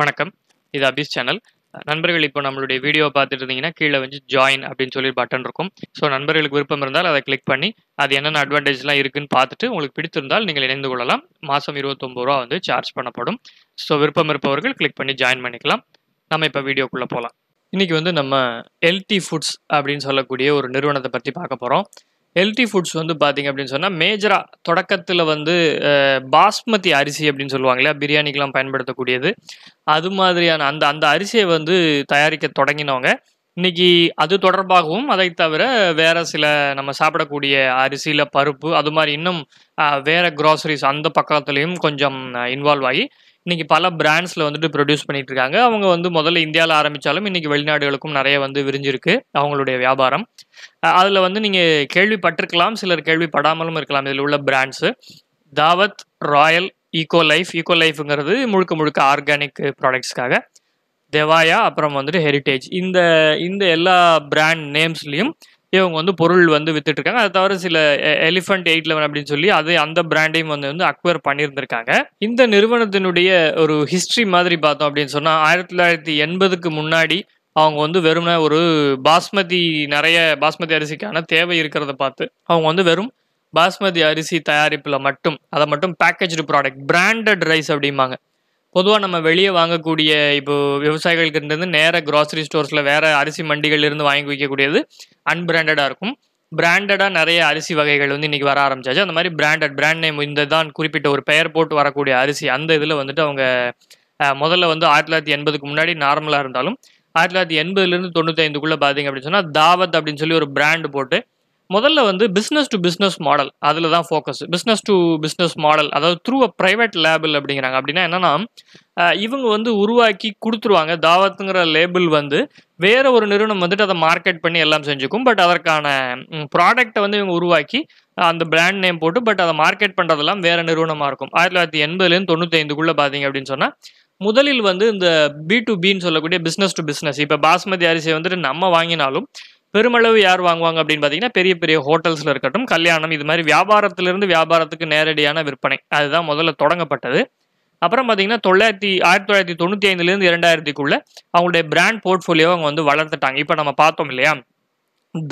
வணக்கம் இது அபிஸ் சேனல் நண்பர்கள் இப்போ நம்மளுடைய வீடியோ பார்த்துட்டு இருந்தீங்கன்னா கீழ வந்து ஜாயின் அப்படினு சொல்லி பட்டன் இருக்கும் சோ நண்பர்களுக்கு விருப்பம் இருந்தால் அதை கிளிக் பண்ணி அது என்னென்ன அட்வான்டேஜ்லாம் இருக்குன்னு பார்த்துட்டு உங்களுக்கு பிடித்திருந்தால் நீங்கள் இணைந்து கொள்ளலாம் மாசம் 29 ரூபாய் வந்து சார்ஜ் பண்ணப்படும் சோ விருப்பம் இருப்பவர்கள் கிளிக் பண்ணி ஜாயின் பண்ணிக்கலாம் நாம இப்ப வீடியோக்குள்ள போலாம் இன்னைக்கு வந்து நம்ம LT Foods அப்படினு சொல்லக்கூடிய ஒரு நிறுவனத்தை பத்தி பார்க்க போறோம் LT Foods வந்து பாத்தீங்க அப்படினு சொன்னா மேஜரா தொடக்கத்துல வந்து பாஸ்மதி அரிசி அப்படினு சொல்வாங்கல பிரியாணிக்குலாம் பயன்படுத்த கூடியது அது மாதிரியான அந்த அரிசியை வந்து தயாரிக்க தொடங்கினவங்க இன்னைக்கு அது தொடர்பாகவும் அதை தவிர வேற சில நம்ம சாப்பிட கூடிய அரிசில பருப்பு அது மாதிரி இன்னும் வேற groceries அந்த பக்கத்துலயும் கொஞ்சம் இன்வால்வ் ஆகி இன்னைக்கு பல பிராண்ட்ஸ்ல வந்து ப்ரொடியூஸ் பண்ணிட்டு இருக்காங்க அவங்க வந்து முதல்ல இந்தியால ஆரம்பிச்சாலும் இன்னைக்கு வெளிநாடுகளுக்கும் நிறைய வந்து விரிஞ்சிருக்கு அவங்களுடைய வியாபாரம் அதுல வந்து நீங்க கேள்விப்பட்டிருக்கலாம் சிலர் கேள்விப்படாமலும் இருக்கலாம் இதில உள்ள பிராண்ட்ஸ் தாவத் ராயல் ஈகோ லைஃப்ங்கிறது முழுக்க ஆர்கானிக் ப்ராடக்ட்ஸ்காக தேவாயா அப்புறம் வந்து ஹெரிடேஜ் இந்த எல்லா பிராண்ட் நேம்ஸ்லயும் இவங்க வந்து பொருள் வந்து வித்துட்டு இருக்காங்க அது தவிர சில எலிஃபண்ட் 811 அப்படினு சொல்லி அது அந்த பிராண்டையும் வந்து அக்வயர் பண்ணியிருந்திருக்காங்க இந்த நிறுவனத்தினுடைய ஒரு ஹிஸ்டரி மாதிரி பார்த்தோம் அப்படினு சொன்னா 1980க்கு முன்னாடி அவங்க வந்து வெறும் ஒரு நிறைய பாஸ்மதி அரிசிக்கான தேவை இருக்கிறத பார்த்து அவங்க வந்து வெறும் பாஸ்மதி அரிசி தயாரிப்புல மட்டும் அத மட்டும் பேக்கேஜ்டு ப்ராடக்ட் பிராண்டட் ரைஸ் அப்படிம்பாங்க பொதுவா நம்ம வெளியே வாங்கக்கூடிய இப்போ வியாபாரிகள்கிட்ட இருந்து நேரா grocery ஸ்டோர்ஸ்ல வேற அரிசி மண்டிகளில இருந்து வாங்கி வைக்க கூடியது அன்பிராண்டடா இருக்கும் பிராண்டடா நிறைய அரிசி வகைகள் வந்து இன்னைக்கு வர ஆரம்பிச்சாச்சு அந்த மாதிரி பிராண்ட் நேம் இந்த தான் குறிப்பிட்ட ஒரு பெயர் போட்டு வரக்கூடிய அரிசி அந்த இதுல வந்துட்டு அவங்க முதல்ல வந்து 1980க்கு முன்னாடி நார்மலா இருந்தாலும் 1980ல இருந்து 95க்குள்ள பாத்தீங்க அப்படி சொன்னா தாவத் அப்படினு சொல்லி ஒரு பிராண்ட் போட்டு முதல்ல வந்து பிசினஸ் டு பிசினஸ் மாடல் அதுல தான் focus business to business model அதாவது த்ரூ a பிரைவேட் லேபிள் அப்படிங்கறாங்க அப்படினா என்னன்னா இவங்க வந்து உருவாக்கி கொடுத்துருவாங்க தாவத்ங்கற லேபிள் வந்து வேற ஒரு நிறுவனம் வந்துட்டு அதை மார்க்கெட் பண்ணி எல்லாம் செஞ்சுக்கும் பட் அதற்கான ப்ராடக்ட்டை வந்து இவங்க உருவாக்கி அந்த பிராண்ட் நேம் போட்டு பட் அதை மார்க்கெட் பண்றதெல்லாம் வேற நிறுவனமா இருக்கும் 1980ல இருந்து 95க்குள்ள பாத்தீங்க அப்படினு சொன்னா முதலில் வந்து இந்த B2B ன்னு சொல்லக்கூடிய பிசினஸ் டு பிசினஸ் இப்ப பாஸ்மதி அரிசி வந்துட்டு நம்ம வாங்கினாலும் பெருமளவு யார் வாங்குவாங்க அப்படினு பாத்தீங்கன்னா பெரிய ஹோட்டல்ஸ்ல இருக்கட்டும் கல்யாணம் இது மாதிரி வியாபாரத்துல இருந்து வியாபாரத்துக்கு நேரடியான விற்பனை அதுதான் முதல்ல தொடங்கப்பட்டது அப்புறம் பாத்தீங்கன்னா 1995ல இருந்து 2000க்குள்ள அவங்களுடைய பிராண்ட் போர்ட்ஃபோலியோவை அவங்க வந்து வளர்த்துட்டாங்க இப்ப நம்ம பார்த்தோம் இல்லையா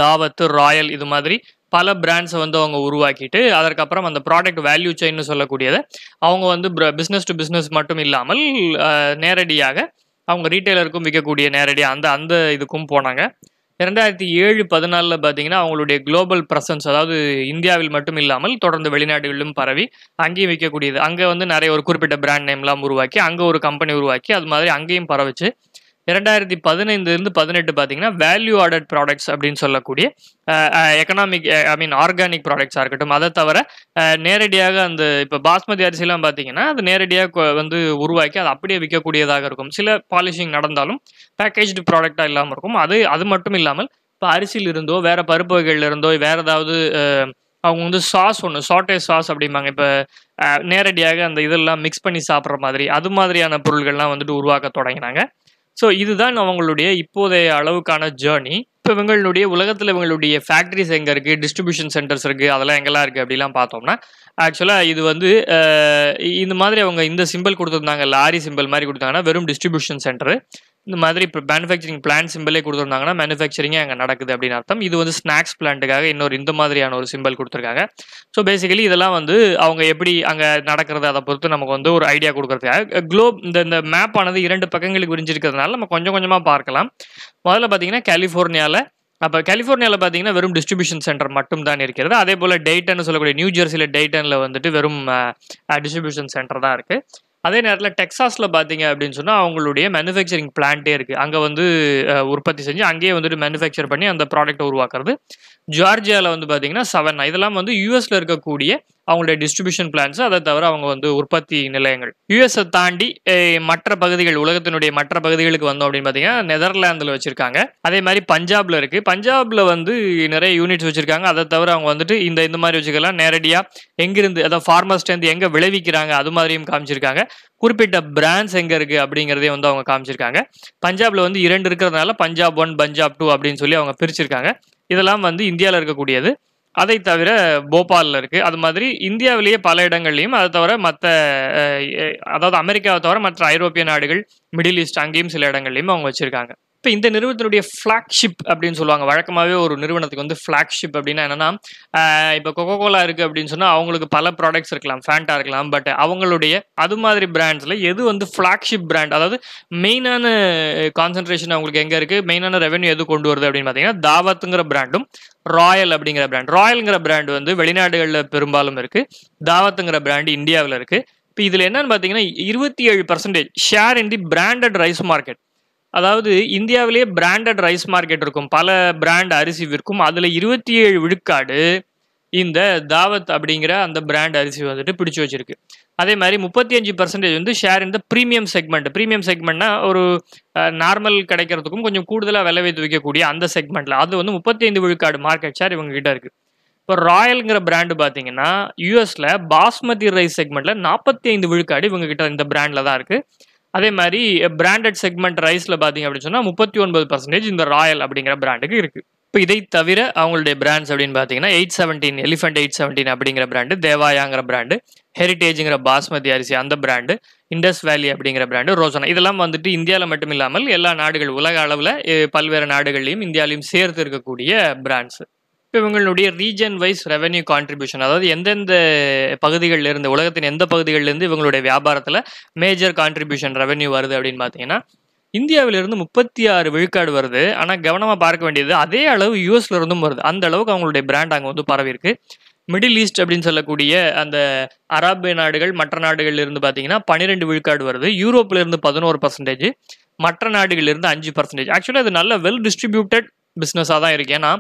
தாவத் ராயல் இது மாதிரி பல பிராண்ட்ஸ் வந்து அவங்க உருவாக்கிட்டு அதற்கு அப்புறம் அந்த ப்ராடக்ட் வேல்யூ செயின்னு சொல்லக்கூடியதை அவங்க வந்து பிசினஸ் டு பிசினஸ் மட்டும் இல்லாமல் நேரடியாக அவங்க ரீட்டைலருக்கும் விற்கக்கூடிய நேரடியாக அந்த இதுக்கும் போனாங்க 2007-14 பாத்தீங்கன்னா அவங்களுடைய குளோபல் பிரசன்ஸ் அதாவது இந்தியாவில் மட்டும் இல்லாமல் தொடர்ந்து வெளிநாடுகளிலும் பரவி அங்கேயும் விற்கக்கூடியது அங்கே வந்து நிறைய ஒரு குறிப்பிட்ட பிராண்ட் நேம்லாம் உருவாக்கி அங்கே ஒரு கம்பெனி உருவாக்கி அது மாதிரி அங்கேயும் பரவிச்சு 2015-18 பாத்தீங்கன்னா வேல்யூ ஆடட் ப்ராடக்ட்ஸ் அப்படின்னு சொல்லக்கூடிய எக்கனாமிக் ஆர்கானிக் ப்ராடக்ட்ஸா இருக்கட்டும் அதை தவிர நேரடியாக அந்த இப்போ பாஸ்மதி அரிசிலாம் பாத்தீங்கன்னா அது நேரடியாக வந்து உருவாக்கி அது அப்படியே விற்கக்கூடியதாக இருக்கும் சில பாலிஷிங் நடந்தாலும் பேக்கேஜ்டு ப்ராடக்டா இல்லாமல் இருக்கும் அது மட்டும் இல்லாமல் இப்போ அரிசியில் இருந்தோ வேற பருப்பு வகைகள்ல இருந்தோ வேற ஏதாவது அவங்க வந்து சாஸ் ஒன்று சாட்டே சாஸ் அப்படிம்பாங்க இப்போ நேரடியாக அந்த இதெல்லாம் மிக்ஸ் பண்ணி சாப்பிட்ற மாதிரி அது மாதிரியான பொருள்கள்லாம் வந்துட்டு உருவாக்க தொடங்கினாங்க சோ இதுதான் அவங்களுடைய இப்போதைய அளவுக்கான ஜர்னி இப்போ இவங்களுடைய உலகத்துல இவங்களுடைய ஃபேக்டரிஸ் எங்க இருக்கு டிஸ்ட்ரிபியூஷன் சென்டர்ஸ் இருக்கு அதெல்லாம் எங்கெல்லாம் இருக்கு அப்படிலாம் பார்த்தோம்னா ஆக்சுவலா இது வந்து இந்த மாதிரி அவங்க இந்த சிம்பிள் கொடுத்திருந்தாங்க லாரி சிம்பிள் மாதிரி கொடுத்தாங்கன்னா வெறும் டிஸ்ட்ரிபியூஷன் சென்டர் இந்த மாதிரி மேனுஃபேக்சரிங் பிளான்ட் சிம்பிளே கொடுத்திருந்தாங்கன்னா மேனுஃபேக்சரிங்கே அங்கே நடக்குது அப்படின்னு அர்த்தம் இது வந்து ஸ்நாக்ஸ் பிளான்ட்டுக்காக இன்னொரு இந்த மாதிரியான ஒரு சிம்பிள் கொடுத்துருக்காங்க ஸோ பேசிக்கலி இதெல்லாம் வந்து அவங்க எப்படி அங்கே நடக்கிறது அதை பொறுத்து நமக்கு வந்து ஒரு ஐடியா கொடுக்கறதுக்காக குளோப் இந்த மேப் ஆனது 2 பக்கங்களுக்கு விரிஞ்சிருக்கிறதுனால நம்ம கொஞ்சமாக பார்க்கலாம் முதல்ல பார்த்தீங்கன்னா கலிஃபோர்னியாவில் பார்த்தீங்கன்னா வெறும் டிஸ்ட்ரிபியூஷன் சென்டர் மட்டும் தான் இருக்கிறது அதே போல் டெய்டன் சொல்லக்கூடிய நியூ ஜெர்சியில் டெய்டனில் வந்துட்டு வெறும் டிஸ்ட்ரிபியூஷன் சென்டர் தான் இருக்கு அதே நேரத்தில் டெக்சாஸ்ல பாத்தீங்க அப்படின்னு சொன்னா அவங்களுடைய மேனுஃபேக்சரிங் பிளான்ட்டே இருக்கு அங்க வந்து உற்பத்தி செஞ்சு அங்கேயே வந்துட்டு மேனுஃபேக்சர் பண்ணி அந்த ப்ராடக்ட்டை உருவாக்குறது ஜார்ஜியாவில் வந்து பாத்தீங்கன்னா 7 இதெல்லாம் வந்து யூஎஸ்ல இருக்கக்கூடிய அவங்களுடைய டிஸ்ட்ரிபியூஷன் பிளான்ஸ் அதை தவிர அவங்க வந்து உற்பத்தி நிலையங்கள் யூஎஸ்ஐ தாண்டி மற்ற பகுதிகள் உலகத்தினுடைய மற்ற பகுதிகளுக்கு வந்தோம் அப்படின்னு பாத்தீங்கன்னா நெதர்லாந்துல வச்சிருக்காங்க அதே மாதிரி பஞ்சாப்ல இருக்கு பஞ்சாப்ல வந்து நிறைய யூனிட்ஸ் வச்சிருக்காங்க அதை தவிர அவங்க வந்துட்டு இந்த மாதிரி வச்சுக்கலாம் நேரடியா எங்கிருந்து அதாவது ஃபார்மர்ஸ்ல இருந்து எங்க விளைவிக்கிறாங்க அது மாதிரியும் காமிச்சிருக்காங்க குறிப்பிட்ட பிராண்ட்ஸ் எங்க இருக்கு அப்படிங்கறதே வந்து அவங்க காமிச்சிருக்காங்க பஞ்சாப்ல வந்து 2 இருக்கிறதுனால பஞ்சாப் 1 பஞ்சாப் 2 அப்படின்னு சொல்லி அவங்க பிரிச்சிருக்காங்க இதெல்லாம் வந்து இந்தியாவில் இருக்கக்கூடியது அதை தவிர போபாலில் இருக்குது. அது மாதிரி இந்தியாவிலேயே பல இடங்கள்லையும், அதை தவிர மற்ற அதாவது அமெரிக்காவை தவிர மற்ற ஐரோப்பிய நாடுகள், மிடில் ஈஸ்ட் அங்கேயும் சில இடங்கள்லையும் அவங்க வச்சுருக்காங்க. இப்போ இந்த நிறுவனத்தினுடைய ஃப்ளாக்ஷிப் அப்படின்னு சொல்லுவாங்க. வழக்கமாகவே ஒரு நிறுவனத்துக்கு வந்து ஃப்ளாக்ஷிப் அப்படின்னா என்னென்னா, இப்போ கொக்கோகோலா இருக்குது அப்படின்னு சொன்னால் அவங்களுக்கு பல ப்ராடக்ட்ஸ் இருக்கலாம், ஃபேண்டா இருக்கலாம். பட் அவங்களுடைய அது மாதிரி பிராண்ட்ஸில் எது வந்து ஃப்ளாக்ஷிப் பிராண்ட், அதாவது மெயினான கான்சன்ட்ரேஷன் அவங்களுக்கு எங்கே இருக்குது, மெயினான ரெவென்யூ எது கொண்டு வருது அப்படின்னு பார்த்தீங்கன்னா, தாவத்துங்கிற பிராண்டும் ராயல் அப்படிங்கிற பிராண்ட். ராயல்ங்கிற பிராண்டு வந்து வெளிநாடுகளில் பெரும்பாலும் இருக்குது, தாவத்துங்கிற பிராண்டு இந்தியாவில் இருக்குது. இப்போ இதில் என்னென்னு பார்த்தீங்கன்னா 27% share in the branded rice market. அதாவது இந்தியாவிலேயே பிராண்டட் ரைஸ் மார்க்கெட் இருக்கும், பல பிராண்ட் அரிசி விற்கும். அதில் 27% இந்த தாவத் அப்படிங்கிற அந்த பிராண்ட் அரிசி வந்துட்டு பிடிச்சி வச்சிருக்கு. அதே மாதிரி 35% வந்து ஷேர் இந்த ப்ரீமியம் செக்மெண்ட். ப்ரீமியம் செக்மெண்ட்னா ஒரு நார்மல் கிடைக்கிறதுக்கும் கொஞ்சம் கூடுதலாக விலை வைத்து விற்கக்கூடிய அந்த செக்மெண்ட்டில் அது வந்து 35% மார்க்கெட் ஷேர் இவங்க கிட்ட இருக்குது. இப்போ ராயல்ங்கிற பிராண்டு பார்த்தீங்கன்னா யூஎஸில் பாஸ்மதி ரைஸ் செக்மெண்ட்டில் 45% இவங்க கிட்ட இந்த பிராண்டில் தான் இருக்குது. அதே மாதிரி பிராண்டட் செக்மெண்ட் ரைஸில் பார்த்தீங்க அப்படின்னு சொன்னால் 39% இந்த ராயல் அப்படிங்கிற பிராண்டுக்கு இருக்குது. இப்போ இதை தவிர அவங்களுடைய பிராண்ட்ஸ் அப்படின்னு பார்த்தீங்கன்னா 817 எலிஃபண்ட் 817 அப்படிங்கிற பிராண்டு, தேவாயாங்கிற பிராண்டு, ஹெரிட்டேஜுங்கிற பாஸ்மதி அரிசி அந்த பிராண்டு, இண்டஸ் வேலி அப்படிங்கிற பிராண்டு, ரோசனா. இதெல்லாம் வந்துட்டு இந்தியாவில் மட்டும் இல்லாமல் எல்லா நாடுகள், உலக அளவில் பல்வேறு நாடுகள்லையும் இந்தியாவிலையும் சேர்த்து இருக்கக்கூடிய பிராண்ட்ஸு. இப்போ இவங்களுடைய ரீஜன் வைஸ் ரெவென்யூ கான்ட்ரிபியூஷன், அதாவது எந்தெந்த பகுதிகளிலிருந்து, உலகத்தின் எந்த பகுதிகளிலிருந்து இவங்களுடைய வியாபாரத்தில் மேஜர் கான்ட்ரிபியூஷன் ரெவென்யூ வருது அப்படின்னு பார்த்தீங்கன்னா, இந்தியாவிலிருந்து 36% வருது. ஆனால் கவனமாக பார்க்க வேண்டியது, அதே அளவு யூஎஸ்ல இருந்தும் வருது. அந்த அளவுக்கு அவங்களுடைய பிராண்ட் அங்கே வந்து பரவி இருக்கு. மிடில் ஈஸ்ட் அப்படின்னு சொல்லக்கூடிய அந்த அரபு நாடுகள், மற்ற நாடுகள்ல இருந்து பார்த்தீங்கன்னா 12% வருது. யூரோப்லேருந்து 11%, மற்ற நாடுகளிலிருந்து 5%. ஆக்சுவலாக அது நல்ல வெல் டிஸ்ட்ரிபியூட்டட் பிஸ்னஸாக தான் இருக்குது. ஏன்னா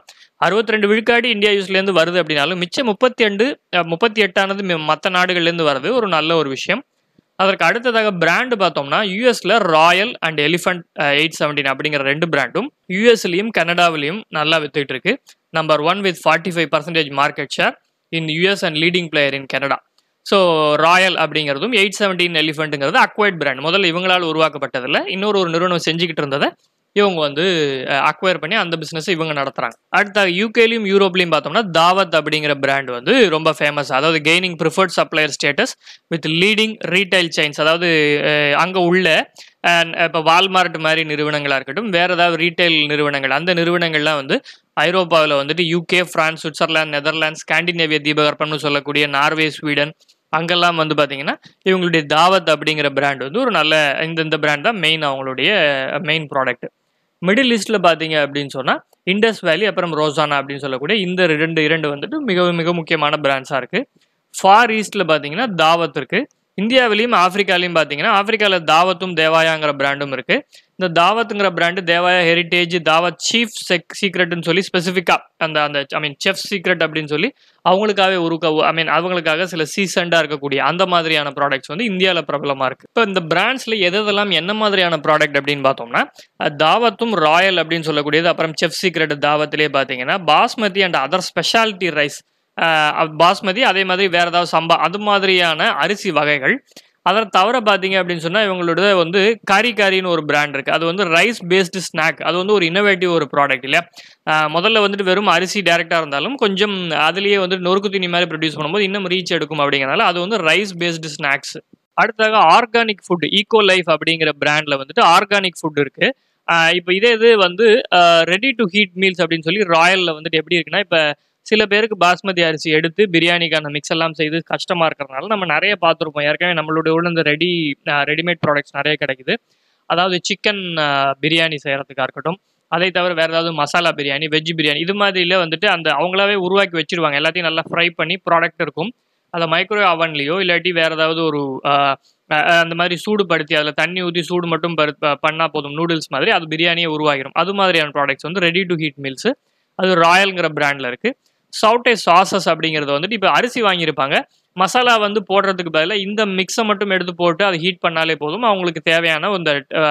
62% இந்தியா யூஸ்லேருந்து வருது அப்படின்னாலும் மிச்சம் 38 மற்ற நாடுகள்லேருந்து வருது. ஒரு நல்ல ஒரு விஷயம். அதற்கு அடுத்ததாக பிராண்டு பார்த்தோம்னா யூஎஸில் ராயல் அண்ட் எலிஃபண்ட் 817 அப்படிங்கிற 2 பிராண்டும் யூஎஸ்லேயும் கனடாவிலையும் நல்லா வித்துக்கிட்டு இருக்கு. No. 1 with 45% market share in US and leading player in Canada. So Royal அப்படிங்கிறதும் 817 எலிஃபண்ட்டுங்கிறது அக்வைர்ட் பிராண்ட். முதல்ல இவங்களால் உருவாக்கப்பட்டதில் இன்னொரு நிறுவனம் செஞ்சுக்கிட்டு இருந்ததை இவங்க வந்து அக்வயர் பண்ணி அந்த பிஸ்னஸை இவங்க நடத்துகிறாங்க. அடுத்தாக யூகேலையும் யூரோப்லையும் பார்த்தோம்னா தாவத் அப்படிங்கிற பிராண்ட் வந்து ரொம்ப ஃபேமஸ். அதாவது gaining preferred supplier status with leading retail chains. அதாவது அங்கே உள்ள இப்போ வால்மார்ட் மாதிரி நிறுவனங்களாக இருக்கட்டும், வேறு ஏதாவது ரீட்டைல் நிறுவனங்கள், அந்த நிறுவனங்கள்லாம் வந்து ஐரோப்பாவில் வந்துட்டு யூகே, ஃப்ரான்ஸ், சுவிட்சர்லாந்து, நெதர்லாண்ட்ஸ், ஸ்காண்டினேவிய தீபகற்பம்னு சொல்லக்கூடிய நார்வே, ஸ்வீடன், அங்கெல்லாம் வந்து பார்த்தீங்கன்னா இவங்களுடைய தாவத் அப்படிங்கிற பிராண்ட் வந்து ஒரு நல்ல இந்த பிராண்ட் தான் மெயின் அவங்களுடைய மெயின் ப்ராடக்ட். மிடில் ஈஸ்டில் பார்த்தீங்க அப்படின்னு சொன்னால் இண்டஸ் வேலி அப்புறம் ரோசானா அப்படின்னு சொல்லக்கூடிய இந்த இரண்டு வந்துட்டு மிக முக்கியமான பிராண்ட்ஸாக இருக்குது. ஃபார் ஈஸ்டில் பார்த்தீங்கன்னா தாவத் இருக்குது. இந்தியாவிலையும் ஆஃப்ரிக்காலையும் பார்த்தீங்கன்னா ஆஃப்ரிக்காவில் தாவத்தும் தேவாயாங்கிற பிராண்டும் இருக்குது. இந்த தாவத்துங்கிற brand Devaaya, Heritage, Daawat chief சீக்ரெட்னு சொல்லி ஸ்பெசிஃபிக்காக அந்த அந்த ஐ மீன் செஃப் சீக்ரெட் அப்படின்னு சொல்லி அவங்களுக்காகவே அவங்களுக்காக சில சீசண்டாக இருக்கக்கூடிய அந்த மாதிரியான ப்ராடக்ட்ஸ் வந்து இந்தியாவில் பிரபலமாக இருக்குது. இப்போ இந்த பிராண்ட்ஸில் எதெல்லாம் என்ன மாதிரியான ப்ராடக்ட் அப்படின்னு பார்த்தோம்னா, தாவத்தும் ராயல் அப்படின்னு சொல்லக்கூடியது, அப்புறம் செஃப் சீக்ரெட் தாவத்திலே பார்த்தீங்கன்னா basmati and other speciality rice, basmati, அதே மாதிரி வேறு ஏதாவது சம்பா அது மாதிரியான அரிசி வகைகள். அதை தவிர பார்த்தீங்க அப்படின்னு சொன்னால் இவங்களோட வந்து கரின்னு ஒரு பிராண்ட் இருக்குது. அது வந்து ரைஸ் பேஸ்டு ஸ்நாக். அது வந்து ஒரு இன்னோவேட்டிவ் ஒரு ப்ராடக்ட் இல்லையா. முதல்ல வந்துட்டு வெறும் அரிசி டேரெக்டாக இருந்தாலும் கொஞ்சம் அதுலேயே வந்துட்டு நொறுக்கு தீனி மாதிரி ப்ரொடியூஸ் பண்ணும்போது இன்னும் ரீச் எடுக்கும் அப்படிங்கிறனால அது வந்து ரைஸ் பேஸ்டு ஸ்நாக்ஸ். அடுத்ததாக ஆர்கானிக் ஃபுட், ஈகோ லைஃப் அப்படிங்கிற பிராண்டில் வந்துட்டு ஆர்கானிக் ஃபுட் இருக்குது. இப்போ இது வந்து ரெடி டு ஹீட் மீல்ஸ் அப்படின்னு சொல்லி ராயலில் வந்துட்டு எப்படி இருக்குன்னா, இப்போ சில பேருக்கு பாஸ்மதி அரிசி எடுத்து பிரியாணிக்கான மிக்ஸ் எல்லாம் செய்து கஷ்டமாக இருக்கிறதுனால நம்ம நிறைய பார்த்துருப்போம். ஏற்கனவே நம்மளுடைய உள்ள இந்த ரெடிமேட் ப்ராடக்ட்ஸ் நிறைய கிடைக்குது. அதாவது சிக்கன் பிரியாணி செய்கிறதுக்காக இருக்கட்டும், அதை தவிர வேறு ஏதாவது மசாலா பிரியாணி, வெஜ் பிரியாணி இது மாதிரில வந்துட்டு அந்த அவங்களாவே உருவாக்கி வச்சுருவாங்க. எல்லாத்தையும் நல்லா ஃப்ரை பண்ணி ப்ராடக்ட் இருக்கும். அதை மைக்ரோவேவ் அவன்லேயோ இல்லாட்டி வேறு ஏதாவது ஒரு அந்த மாதிரி சூடுபடுத்தி அதில் தண்ணி ஊற்றி சூடு மட்டும் பண்ணால் போதும், நூடுல்ஸ் மாதிரி அது பிரியாணியை உருவாகிடும். அது மாதிரியான ப்ராடக்ட்ஸ் வந்து ரெடி டு ஹீட் மீல்ஸு, அது ராயல்ங்கிற பிராண்டில் இருக்குது. சவுட்டே சாசஸ் அப்படிங்கிறது வந்துட்டு இப்போ அரிசி வாங்கியிருப்பாங்க, மசாலா வந்து போடுறதுக்கு பதிலாக இந்த மிக்ஸை மட்டும் எடுத்து போட்டு அதை ஹீட் பண்ணாலே போதும், அவங்களுக்கு தேவையான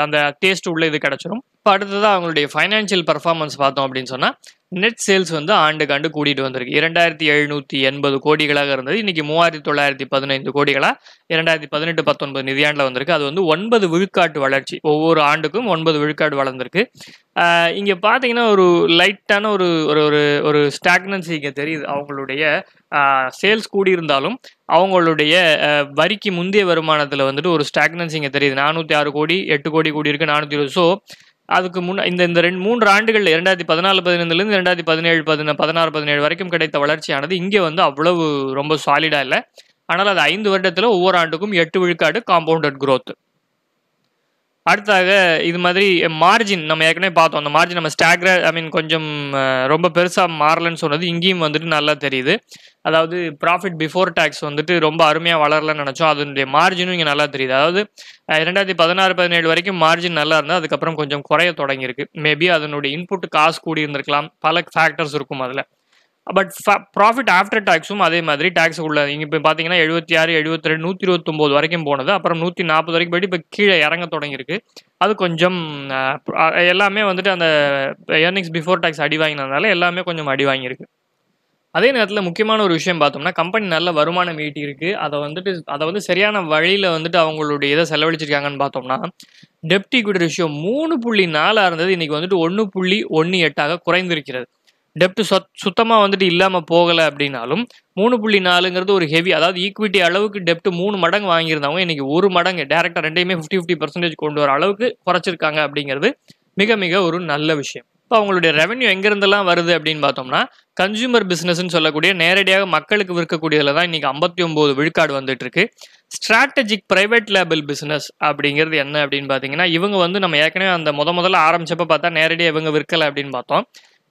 அந்த டேஸ்ட் உள்ள இது கிடச்சிரும். இப்போ அடுத்ததாக அவங்களுடைய ஃபைனான்ஷியல் பர்ஃபார்மன்ஸ் பார்த்தோம் அப்படின்னு சொன்னால் நெட் சேல்ஸ் வந்து ஆண்டுக்காண்டு கூடிட்டு வந்திருக்கு. 2780 கோடிகளாக இருந்தது, இன்னைக்கு 3915 கோடிகளாக 2018-19 நிதியாண்டில் வந்திருக்கு. அது வந்து 9 விழுக்காட்டு வளர்ச்சி, ஒவ்வொரு ஆண்டுக்கும் 9 விழுக்காடு வளர்ந்துருக்கு. இங்கே பார்த்தீங்கன்னா ஒரு லைட்டான ஒரு ஒரு ஒரு ஸ்டாக்னன்சி இங்கே தெரியுது. அவங்களுடைய சேல்ஸ் கூடியிருந்தாலும் அவங்களுடைய வரிக்கு முந்தைய வருமானத்தில் வந்துட்டு ஒரு ஸ்டாக்னன்சி இங்கே தெரியுது. 406 கோடி 8 கோடி கூடியிருக்கு, 420. ஸோ அதுக்கு முன் இந்த 3 ஆண்டுகள் 2014-15லேருந்து 2017-16-17 வரைக்கும் கிடைத்த வளர்ச்சியானது இங்கே வந்து அவ்வளவு ரொம்ப சாலிடாக இல்லை. ஆனால் அது 5 வருடத்தில் ஒவ்வொரு ஆண்டுக்கும் 8 விழுக்காடு காம்பவுண்டட் growth. அடுத்தாக இது மாதிரி மார்ஜின் நம்ம ஏற்கனவே பார்த்தோம். அந்த மார்ஜின் நம்ம ஸ்டாக்ரர் கொஞ்சம் ரொம்ப பெருசாக மாறலன்னு சொன்னது இங்கேயும் வந்துட்டு நல்லா தெரியுது. அதாவது ப்ராஃபிட் பிஃபோர் டேக்ஸ் வந்துட்டு ரொம்ப அருமையாக வளரலன்னு நினச்சோம், அதனுடைய மார்ஜினும் இங்கே நல்லா தெரியுது. அதாவது 2016-17 வரைக்கும் மார்ஜின் நல்லா இருந்தால் அதுக்கப்புறம் கொஞ்சம் குறைய தொடங்கியிருக்கு. மேபி அதனுடைய இன்புட் காசு கூடி இருந்திருக்கலாம், பல ஃபேக்டர்ஸ் இருக்கும் அதில். பட் ப்ராஃபிட் ஆஃப்டர் டேக்ஸும் அதே மாதிரி டேக்ஸ் உள்ள இங்கே இப்போ பார்த்தீங்கன்னா 76, 73, 129 வரைக்கும் போனது, அப்புறம் 140 வரைக்கும் போய்ட்டு இப்போ கீழே இறங்க தொடங்கியிருக்கு. அது கொஞ்சம் எல்லாமே வந்துட்டு அந்த ஏர்னிங்ஸ் பிஃபோர் டேக்ஸ் அடி வாங்கினதுனால எல்லாமே கொஞ்சம் அடி வாங்கியிருக்கு. அதே நேரத்தில் முக்கியமான ஒரு விஷயம் பார்த்தோம்னா, கம்பெனி நல்ல வருமானம் ஈட்டி இருக்குது. அதை வந்து சரியான வழியில் வந்துட்டு அவங்களுடைய இதை செலவழிச்சிருக்காங்கன்னு பார்த்தோம்னா, டெப்ட் ஈக்விட்டி ரேஷியோ 3.4 இருந்தது, இன்றைக்கி வந்துட்டு 1.18 குறைந்திருக்கிறது. டெப்ட் சுத்தமாக வந்துட்டு இல்லாமல் போகலை அப்படின்னாலும் 3.4ங்கிறது ஒரு ஹெவி, அதாவது ஈக்விட்டி அளவுக்கு டெப்ட் 3 மடங்கு வாங்கியிருந்தவங்க இன்றைக்கி 1 மடங்கு டேரெக்டாக 50% கொண்டு வர அளவுக்கு குறைச்சிருக்காங்க. அப்படிங்கிறது மிக மிக ஒரு நல்ல விஷயம். இப்போ அவங்களுடைய ரெவன்யூ எங்கேருந்தெல்லாம் வருது அப்படின்னு பார்த்தோம்னா, கன்சியூமர் பிஸ்னஸ்ன்னு சொல்லக்கூடிய நேரடியாக மக்களுக்கு விற்கக்கூடியதில் தான் இன்றைக்கி 59 விழுக்காடு வந்துட்டுருக்கு. ஸ்ட்ராட்டஜிக் ப்ரைவேட் லேபிள் பிஸ்னஸ் அப்படிங்கிறது என்ன அப்படின்னு பார்த்தீங்கன்னா, இவங்க வந்து நம்ம ஏற்கனவே அந்த முதல்ல ஆரம்பித்தப்போ பார்த்தா நேரடியாக இவங்க விற்கலை அப்படின்னு பார்த்தோம்.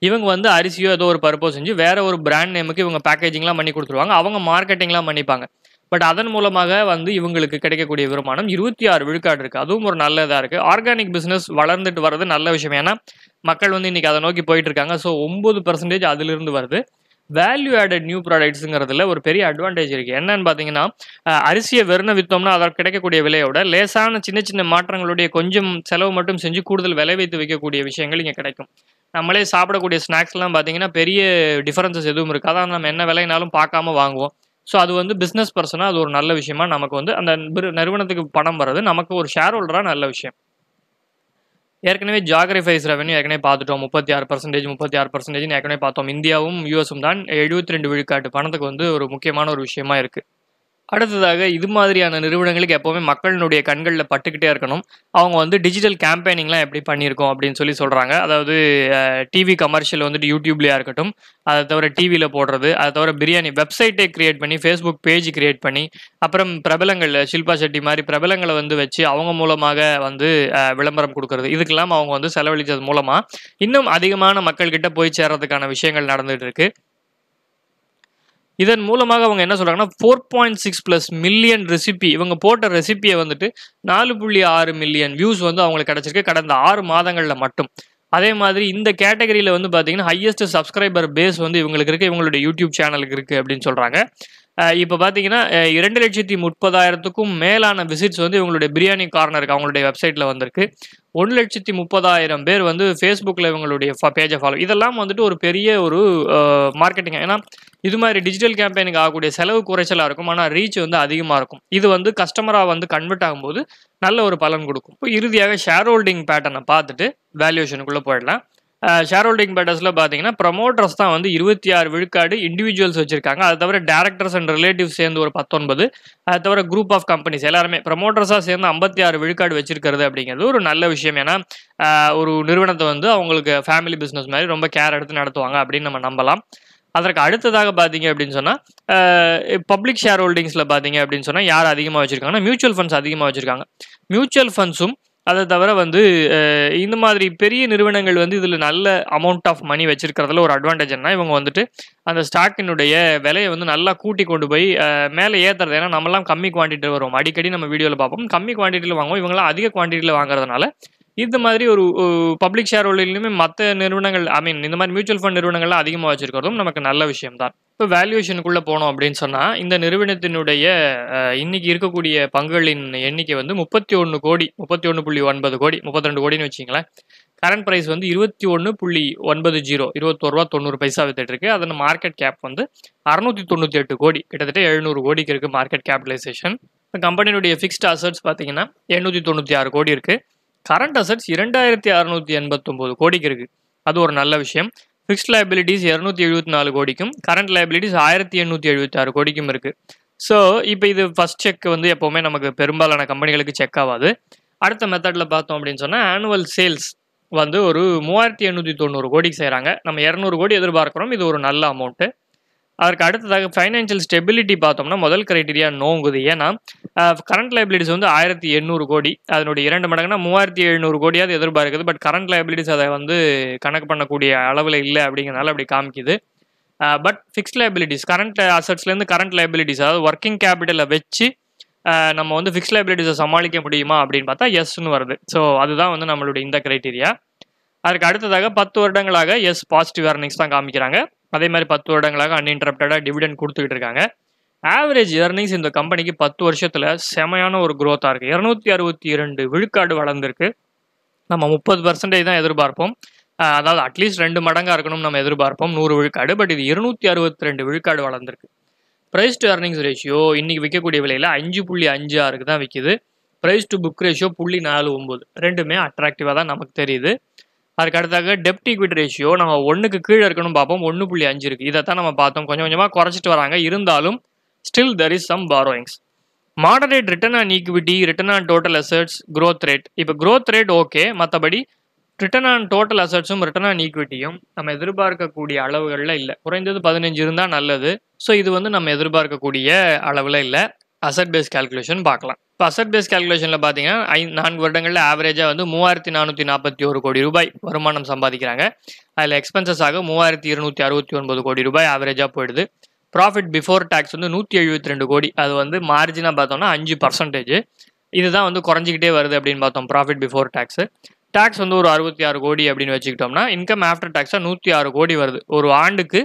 இவங்க வந்து அரிசியோ ஏதோ ஒரு பர்பஸ் செஞ்சு வேற ஒரு பிராண்ட் நேமுக்கு இவங்க பேக்கேஜிங்லாம் பண்ணி கொடுத்துருவாங்க, அவங்க மார்க்கெட்டிங்லாம் பண்ணிப்பாங்க. பட் அதன் மூலமாக வந்து இவங்களுக்கு கிடைக்கக்கூடிய வருமானம் 26 விழுக்காடு இருக்குது. அதுவும் ஒரு நல்ல இதாக இருக்குது. ஆர்கானிக் பிஸ்னஸ் வளர்ந்துட்டு வர்றது நல்ல விஷயம், ஏன்னா மக்கள் வந்து இன்றைக்கி அதை நோக்கி போயிட்டுருக்காங்க. ஸோ 9% அதிலிருந்து வருது. வேல்யூ ஆடட் நியூ ப்ராடக்ட்ஸுங்கிறதுல ஒரு பெரிய அட்வான்டேஜ் இருக்குது. என்னன்னு பார்த்தீங்கன்னா, அரிசியை வெறும் விற்றோம்னா அதற்கு கிடைக்கக்கூடிய விலையோட லேசான சின்ன சின்ன மாற்றங்களுடைய கொஞ்சம் செலவு மட்டும் செஞ்சு கூடுதல் விலை வைத்து வைக்கக்கூடிய விஷயங்கள் இங்கே கிடைக்கும். நம்மளே சாப்பிடக்கூடிய ஸ்நாக்ஸ்லாம் பார்த்தீங்கன்னா பெரிய டிஃபரன்சஸ் எதுவும் இருக்காது, ஆனால் நம்ம என்ன விலைனாலும் பார்க்காம வாங்குவோம். ஸோ அது வந்து பிஸ்னஸ் பர்சனாக அது ஒரு நல்ல விஷயமா நமக்கு வந்து அந்த நிறுவனத்துக்கு பணம் வர்றது நமக்கு ஒரு ஷேர் ஹோல்டராக நல்ல விஷயம். ஏற்கனவே ஜாகிரஃபைஸ் ரெவன்யூ ஏற்கனவே பார்த்துட்டோம், 36% 36% ஏற்கனவே பார்த்தோம். இந்தியாவும் யூஎஸும் தான் 72 விழுக்காட்டு பணத்துக்கு வந்து ஒரு முக்கியமான ஒரு விஷயமா இருக்குது. அடுத்ததாக இது மாதிரியான நிறுவனங்களுக்கு எப்போவுமே மக்களினுடைய கண்களில் பட்டுக்கிட்டே இருக்கணும். அவங்க வந்து டிஜிட்டல் கேம்பெயினிங்லாம் எப்படி பண்ணியிருக்கோம் அப்படின்னு சொல்லி சொல்கிறாங்க. அதாவது டிவி கமர்ஷியல் வந்துட்டு யூடியூப்லேயா இருக்கட்டும், அதை தவிர டிவியில் போடுறது, அதை தவிர பிரியாணி வெப்சைட்டை க்ரியேட் பண்ணி ஃபேஸ்புக் பேஜ் க்ரியேட் பண்ணி, அப்புறம் பிரபலங்கள் ஷில்பா ஷெட்டி மாதிரி பிரபலங்களை வந்து வச்சு அவங்க மூலமாக வந்து விளம்பரம் கொடுக்குறது, இதுக்கெல்லாம் அவங்க வந்து செலவழித்தது மூலமாக இன்னும் அதிகமான மக்கள்கிட்ட போய் சேர்கிறதுக்கான விஷயங்கள் நடந்துகிட்டு இருக்குது. இதன் மூலமாக அவங்க என்ன சொல்கிறாங்கன்னா, 4.6+ மில்லியன் ரெசிபி, இவங்க போட்ட ரெசிபியை வந்துட்டு 4.6 மில்லியன் வியூஸ் வந்து அவங்களுக்கு கிடச்சிருக்கு கடந்த 6 மாதங்களில் மட்டும். அதே மாதிரி இந்த கேட்டகரியில் வந்து பார்த்தீங்கன்னா ஹையஸ்ட் சப்ஸ்கிரைபர் பேஸ் வந்து இவங்களுக்கு இருக்குது, இவங்களுடைய யூடியூப் சேனலுக்கு இருக்குது அப்படின்னு சொல்கிறாங்க. இப்போ பார்த்தீங்கன்னா 2,30,000க்கும் மேலான விசிட்ஸ் வந்து இவங்களுடைய பிரியாணி கார்னருக்கு அவங்களுடைய வெப்சைட்டில் வந்திருக்கு. 1,30,000 பேர் வந்து ஃபேஸ்புக்கில் இவங்களுடைய பேஜை ஃபாலோ. இதெல்லாம் வந்துட்டு ஒரு பெரிய ஒரு மார்க்கெட்டிங், ஏன்னா இது மாதிரி டிஜிட்டல் கேம்பெயினுக்கு ஆகக்கூடிய செலவு குறைச்சலாக இருக்கும், ஆனால் ரீச் வந்து அதிகமாக இருக்கும். இது வந்து கஸ்டமராக வந்து கன்வெர்ட் ஆகும்போது நல்ல ஒரு பலன் கொடுக்கும். இப்போ இறுதியாக ஷேர் ஹோல்டிங் பேட்டர்னை பார்த்துட்டு வேல்யூஷனுக்குள்ளே போயிடலாம். ஷேர் ஹோல்டிங் பேட்டர்ஸில் பார்த்தீங்கன்னா ப்ரமோட்டர்ஸ் தான் வந்து 26 விழுக்காடு இண்டிவிஜுவல்ஸ் வச்சுருக்காங்க. அது தவிர டேரக்டர்ஸ் அண்ட் ரிலேட்டிவ் சேர்ந்து ஒரு 19, அது தவிர குரூப் ஆஃப் கம்பெனிஸ் எல்லாருமே ப்ரமோட்டர்ஸாக சேர்ந்து 56 விழுக்காடு வச்சிருக்கிறது. அப்படிங்கிறது ஒரு நல்ல விஷயம், ஏன்னா ஒரு நிறுவனத்தை வந்து அவங்களுக்கு ஃபேமிலி பிஸ்னஸ் மாதிரி ரொம்ப கேர் எடுத்து நடத்துவாங்க அப்படின்னு நம்ம நம்பலாம். அதற்கு அடுத்ததாக பார்த்தீங்க அப்படின்னு சொன்னால், பப்ளிக் ஷேர் ஹோல்டிங்ஸில் பார்த்தீங்க அப்படின்னு சொன்னால் யார் அதிகமாக வச்சுருக்காங்கன்னா மியூச்சுவல் ஃபண்ட்ஸ் அதிகமாக வச்சுருக்காங்க. மியூச்சுவல் ஃபண்ட்ஸும் அதை தவிர வந்து இந்த மாதிரி பெரிய நிறுவனங்கள் வந்து இதில் நல்ல அமௌண்ட் ஆஃப் மணி வச்சுருக்கிறதுல ஒரு அட்வான்டேஜ்னா இவங்க வந்துட்டு அந்த ஸ்டாக்கினுடைய விலையை வந்து நல்லா கூட்டி கொண்டு போய் மேலே ஏற்றுறது. ஏன்னா நம்மளாம் கம்மி குவான்டிட்டியில் வருவோம், அடிக்கடி நம்ம வீடியோவில் பார்ப்போம், கம்மி குவான்டிட்டியில் வாங்குவோம், இவங்களாம் அதிக குவான்டிட்டியில் வாங்குறதுனால இது மாதிரி ஒரு பப்ளிக் ஷேர் ஹோல்டிங்லயுமே மற்ற நிறுவனங்கள் ஐ மீன் இந்த மாதிரி மியூச்சுவல் ஃபண்ட் நிறுவனங்கள் அதிகமாக வச்சிருக்கிறதும் நமக்கு நல்ல விஷயம் தான். இப்போ வேல்யூவேஷனுக்குள்ளே போனோம் அப்படின்னு சொன்னால் இந்த நிறுவனத்தினுடைய இன்னைக்கு இருக்கக்கூடிய பங்குகளின் எண்ணிக்கை வந்து 31 கோடி 31.9 கோடி 32 கோடின்னு வச்சிங்களேன். கரண்ட் ப்ரைஸ் வந்து 21.90 21.90 வித்துட்டு இருக்கு. அதன் மார்க்கெட் கேப் வந்து 698 கோடி கிட்டத்தட்ட 700 கோடிக்கு இருக்குது மார்க்கெட் கேபிடலைசேஷன். இப்போ கம்பெனியுடைய ஃபிக்ஸ்ட் அசட்ஸ் பார்த்தீங்கன்னா 896 கோடி இருக்குது. கரண்ட் அசட்ஸ் 2689 கோடிக்கு இருக்குது. அது ஒரு நல்ல விஷயம். ஃபிக்ஸ்ட் லைபிலிட்டிஸ் 274 கோடிக்கும் கரண்ட் லைபிலிட்டிஸ் 1876 கோடிக்கும் இருக்குது. ஸோ இப்போ இது ஃபஸ்ட் செக் வந்து எப்போவுமே நமக்கு பெரும்பாலான கம்பெனிகளுக்கு செக் ஆகாது. அடுத்த மெத்தடில் பார்த்தோம் அப்படின்னு சொன்னால் ஆனுவல் சேல்ஸ் வந்து ஒரு 3890 கோடிக்கு செய்கிறாங்க. நம்ம 200 கோடி எதிர்பார்க்குறோம். இது ஒரு நல்ல அமௌண்ட்டு. அதற்கு அடுத்ததாக ஃபைனான்ஷியல் ஸ்டெபிலிட்டி பார்த்தோம்னா முதல் கிரைட்டீரியா நோங்குது. ஏன்னா கரண்ட் லைபிலிட்டிஸ் வந்து 1800 கோடி அதனுடைய 2 மடங்குனா 3700 கோடியாவது எதிர்பார்க்குது. பட் கரண்ட் லைபிலிட்டிஸ் அதை வந்து கணக்கு பண்ணக்கூடிய அளவில் இல்லை அப்படிங்கிறனால அப்படி காமிக்குது. பட் ஃபிக்ஸ்ட் லைபிலிட்டிஸ் கரண்ட் அசட்ஸ்லேருந்து கரண்ட் லைபிலிட்டிஸ் அதாவது ஒர்க்கிங் கேபிட்டலை வச்சு நம்ம வந்து ஃபிக்ஸ் லைபிலிட்டிஸை சமாளிக்க முடியுமா அப்படின்னு பார்த்தா எஸ்ன்னு வருது. ஸோ அதுதான் வந்து நம்மளுடைய இந்த கிரைட்டீரியா. அதுக்கு அடுத்ததாக 10 வருடங்களாக எஸ் பாசிட்டிவ் ஏர்னிங்ஸ் தான் காமிக்கிறாங்க. அதே மாதிரி 10 வருடங்களாக அன்இன்டரப்டடாக டிவிடெண்ட் கொடுத்துக்கிட்டு இருக்காங்க. ஆவரேஜ் ஏர்னிங்ஸ் இந்த கம்பெனிக்கு 10 வருஷத்தில் செமையான ஒரு க்ரோத்தாக இருக்குது. 262 விழுக்காடு வளர்ந்துருக்கு. நம்ம 30% தான் எதிர்பார்ப்போம். அதாவது அட்லீஸ்ட் 2 மடங்காக இருக்கணும்னு நம்ம எதிர்பார்ப்போம் 100 விழுக்காடு. பட் இது 262 விழுக்காடு வளர்ந்துருக்கு. ப்ரைஸ் டு ஏர்னிங்ஸ் ரேஷியோ இன்றைக்கி விற்கக்கூடிய விலையில் 5.56க்கு தான் விற்கிது. ப்ரைஸ் டு புக் ரேஷியோ 0.49 ரெண்டுமே அட்ராக்டிவாக தான் நமக்கு தெரியுது. அதுக்கு அடுத்தாக டெப்ட் ஈக்விட்டி ரேஷியோ நம்ம 1க்கு கீழே இருக்கணும் பார்ப்போம். 1.5 இருக்குது. இதை தான் நம்ம பார்த்தோம். கொஞ்சம் கொஞ்சமாக குறைச்சிட்டு வராங்க. இருந்தாலும் still there is some borrowings. Moderate return on equity, return on total assets, growth rate. இப்போ க்ரோத் ரேட் ஓகே, மற்றபடி ரிட்டர்ன் ஆன் டோட்டல் அசட்ஸும் ரிட்டர்ன் ஆன் ஈக்விட்டியும் நம்ம எதிர்பார்க்கக்கூடிய அளவுகளில் இல்லை. குறைந்தது 15 இருந்தால் நல்லது. ஸோ இது வந்து நம்ம எதிர்பார்க்கக்கூடிய அளவில் இல்லை. அசட் பேஸ் கால்குலேஷன் பார்க்கலாம். இப்போ அசட் பேஸ் கால்குலேஷனில் பார்த்தீங்கன்னா 4 வருடங்களில் ஆவரேஜாக வந்து 3441 கோடி ரூபாய் வருமானம் சம்பாதிக்கிறாங்க. அதில் எக்ஸ்பென்சஸ் ஆக 3269 கோடி ரூபாய் ஆவரேஜாக போயிடுது. ப்ராஃபிட் பிஃபோர் டேக்ஸ் வந்து 172 கோடி. அது வந்து மார்ஜினாக பார்த்தோம்னா 5%. இதுதான் வந்து குறைஞ்சிக்கிட்டே வருது அப்படின்னு பார்த்தோம். ப்ராஃபிட் பிஃபோர் டேக்ஸு டேக்ஸ் வந்து ஒரு 66 கோடி அப்படின்னு வச்சுக்கிட்டோம்னா இன்கம் ஆஃப்டர் டேக்ஸாக 106 கோடி வருது. ஒரு ஆண்டுக்கு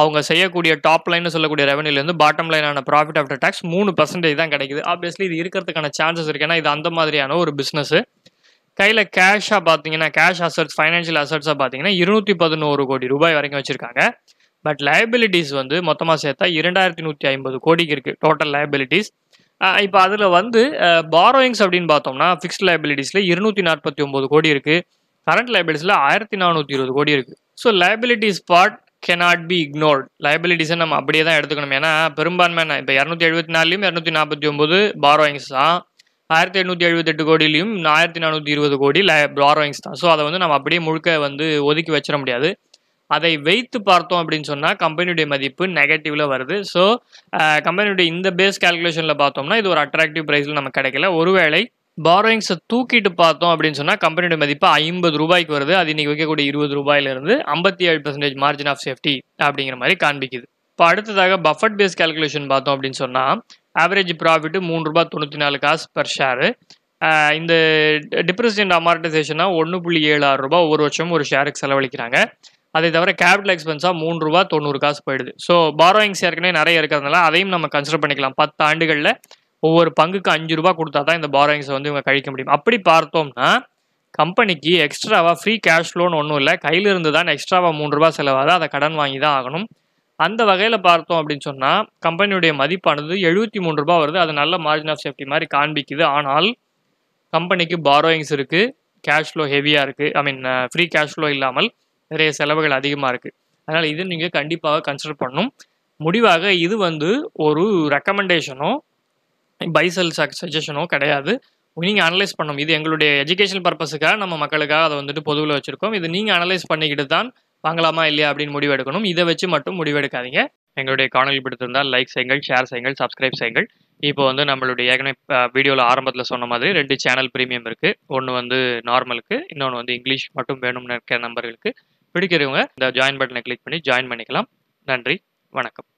அவங்க செய்யக்கூடிய டாப் லைன்னு சொல்லக்கூடிய ரெவன்யூலேருந்து பாட்டம் லைனான ப்ராஃபிட் ஆஃப்டர் டேக்ஸ் 3% தான் கிடைக்குது. ஆப்வியஸ்லி இது இருக்கிறதுக்கான சான்சஸ் இருக்குது. ஏன்னா இது அந்த மாதிரியான ஒரு பிஸ்னஸ்ஸு. கையில் கேஷாக பார்த்தீங்கன்னா கேஷ் அசட்ஸ் ஃபைனான்ஷியல் அசட்ஸாக பார்த்தீங்கன்னா 211 கோடி ரூபாய் வரைக்கும் வச்சுருக்காங்க. பட் லைபிலிட்டிஸ் வந்து மொத்தமாக சேர்த்தா 2150 கோடிக்கு இருக்குது டோட்டல் லைபிலிட்டிஸ். இப்போ அதில் வந்து பாரோயிங்ஸ் அப்படின்னு பார்த்தோம்னா ஃபிக்ஸ்ட் லைபிலிட்டிஸில் 249 கோடி இருக்குது. கரண்ட் லைபிலிட்டிஸில் 1420 கோடி இருக்குது. So liabilities part cannot be ignored. லைபிலிட்டிஸை நம்ம அப்படியே தான் எடுத்துக்கணும். ஏன்னா பெரும்பான்மையான இப்போ 274லேயும் 249 பாரோயிங்ஸ் தான். 1878 கோடியிலையும் 1420 கோடி பாரோயிங்ஸ் தான். ஸோ அதை வந்து நம்ம அப்படியே முழுக்க வந்து ஒதுக்கி வச்சிட முடியாது. அதை வைத்து பார்த்தோம் அப்படின்னு சொன்னால் கம்பெனியுடைய மதிப்பு நெகட்டிவ்ல வருது. ஸோ கம்பெனியுடைய இந்த பேஸ் கால்குலேஷனில் பார்த்தோம்னா இது ஒரு அட்ராக்டிவ் ப்ரைஸில் நமக்கு கிடைக்கல. ஒருவேளை பாரோயிங்ஸை தூக்கிட்டு பார்த்தோம் அப்படின்னு சொன்னால் கம்பெனியுடைய மதிப்பு 50 ரூபாய்க்கு வருது. அது இன்றைக்கி வைக்கக்கூடிய 20 ரூபாயிலிருந்து 57% மார்ஜின் ஆஃப் சேஃப்டி அப்படிங்கிற மாதிரி காண்பிக்குது. இப்போ அடுத்ததாக பஃபட் பேஸ் கால்குலேஷன் பார்த்தோம் அப்படின்னு சொன்னால் ஆவரேஜ் ப்ராஃபிட்டு 3.94 காசு பெர் ஷேரு. இந்த டிப்ரிசியேஷன் அமார்டைசேஷனாக 1.76 ரூபாய் ஒரு வருஷமும் ஒரு ஷேருக்கு செலவழிக்கிறாங்க. அதை தவிர கேபிட்டல் எக்ஸ்பென்ஸாக 3.90 காசு போயிடுது. ஸோ பாரோயிங்ஸ் ஏற்கனவே நிறைய இருக்கிறதுனால அதையும் நம்ம கன்சிடர் பண்ணிக்கலாம். 10 ஆண்டுகளில் ஒவ்வொரு பங்குக்கு 5 ரூபா கொடுத்தா தான் இந்த பாரோயிங்ஸை வந்து இவங்க கழிக்க முடியும். அப்படி பார்த்தோம்னா கம்பெனிக்கு எக்ஸ்ட்ராவாக ஃப்ரீ கேஷ் லோன் ஒன்றும் இல்லை. கையில் இருந்து தான் எக்ஸ்ட்ராவாக 3 ரூபா செலவாக அதை கடன் வாங்கி தான் ஆகணும். அந்த வகையில் பார்த்தோம் அப்படின்னு சொன்னால் கம்பெனியுடைய மதிப்பானது 73 ரூபா வருது. அது நல்ல மார்ஜின் ஆஃப் சேஃப்டி மாதிரி காண்பிக்குது. ஆனால் கம்பெனிக்கு பாரோயிங்ஸ் இருக்குது, கேஷ் ஃப்ளோ ஹெவியாக இருக்குது. I mean free cash flow இல்லாமல் நிறைய செலவுகள் அதிகமாக இருக்குது. அதனால் இது நீங்கள் கண்டிப்பாக கன்சிடர் பண்ணணும். முடிவாக இது வந்து ஒரு ரெக்கமெண்டேஷனோ பைசல் சஜஷனோ கிடையாது. நீங்கள் அனலைஸ் பண்ணணும். இது எங்களுடைய எஜுகேஷன் பர்பஸுக்காக நம்ம மக்களுக்காக அதை வந்துட்டு பொதுவில் வச்சுருக்கோம். இது நீங்கள் அனலைஸ் பண்ணிக்கிட்டு தான் வாங்கலாமா இல்லையா அப்படின்னு முடிவெடுக்கணும். இதை வச்சு மட்டும் முடிவெடுக்காதீங்க. எங்களுடைய காணொலி பிடித்திருந்தால் லைக் செய்யுங்கள், ஷேர் செய்யுங்கள், சப்ஸ்கிரைப் செய்யுங்கள். இப்போ வந்து நம்மளுடைய ஏற்கனவே வீடியோவில் ஆரம்பத்தில் சொன்ன மாதிரி 2 சேனல் ப்ரீமியம் இருக்குது. ஒன்று வந்து நார்மலுக்கு, இன்னொன்று வந்து இங்கிலீஷ் மட்டும் வேணும்னு இருக்கிற நம்பர்களுக்கு பிடிக்கிறவங்க இந்த ஜாயின் பட்டனை கிளிக் பண்ணி ஜாயின் பண்ணிக்கலாம். நன்றி, வணக்கம்.